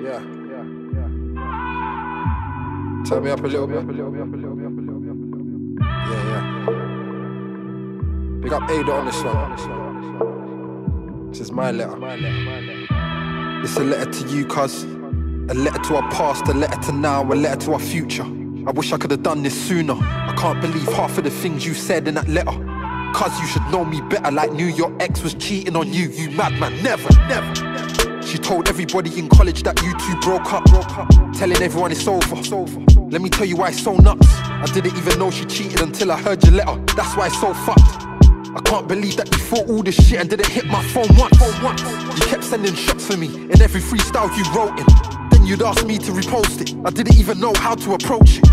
Yeah. Turn me up a little bit. Yeah. Big up Ada on this one. This is my letter. It's a letter to you, cuz. A letter to our past, a letter to now, a letter to our future. I wish I could have done this sooner. I can't believe half of the things you said in that letter. Cuz you should know me better, like knew your ex was cheating on you. You madman, never. She told everybody in college that you two broke up. Telling everyone it's over. Let me tell you why it's so nuts. I didn't even know she cheated until I heard your letter. That's why it's so fucked. I can't believe that you thought all this shit and didn't hit my phone once. You kept sending shots for me in every freestyle you wrote in. Then you'd ask me to repost it. I didn't even know how to approach it.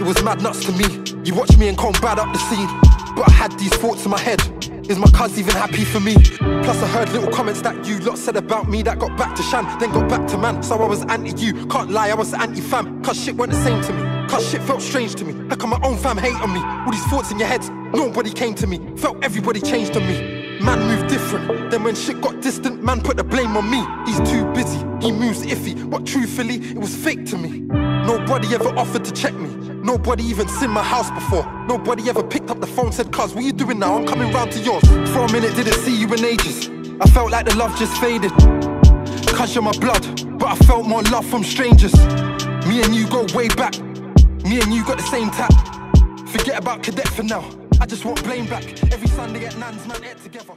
It was mad nuts to me. You watched me and come bad up the scene. But I had these thoughts in my head. Is my cuz even happy for me? Plus I heard little comments that you lot said about me that got back to Shan, then got back to man. So I was anti you, can't lie, I was anti-fam. Cuz shit weren't the same to me. Cuz shit felt strange to me. How come my own fam hate on me? All these thoughts in your heads, nobody came to me. Felt everybody changed on me. Man moved different. Then when shit got distant, man put the blame on me. He's too busy, he moves iffy. But truthfully, it was fake to me. Nobody ever offered to check me. Nobody even seen my house before. Nobody ever picked up the phone, said, cuz, what you doing now? I'm coming round to yours. For a minute, didn't see you in ages. I felt like the love just faded. Cuz you're my blood, but I felt more love from strangers. Me and you go way back. Me and you got the same tap. Forget about cadet for now. I just want blame back. Every Sunday at Nan's, man, get together.